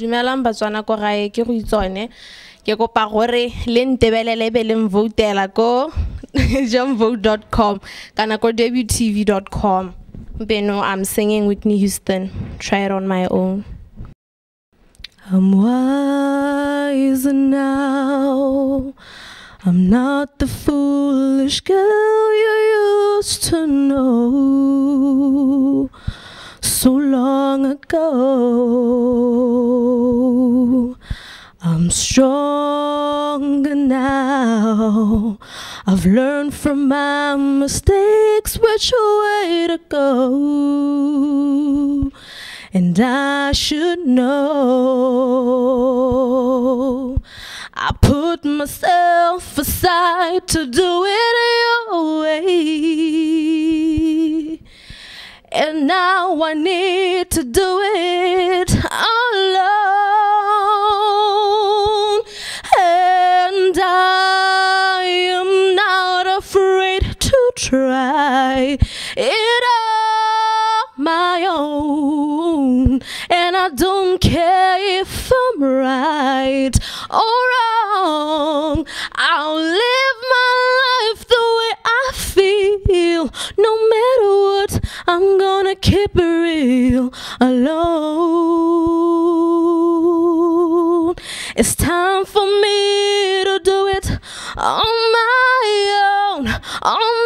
Dumelang Batswana ko gae ke go itsone ke kopa gore le ntebelele be le mvotela ko jumvote.com kana ko debutv.com. Beno, I'm singing Whitney Houston. Try it on my own. I'm wise now. I'm not the foolish girl you used to know so long ago. I'm stronger now. I've learned from my mistakes which way to go, and I should know. I put myself aside to do it your way, and now I need to do it alone. And I am not afraid to try it on my own, and I don't care if I'm right or wrong. I'll live my life the way I feel, no matter what. I'm gonna keep it real alone. It's time for me to do it on my own.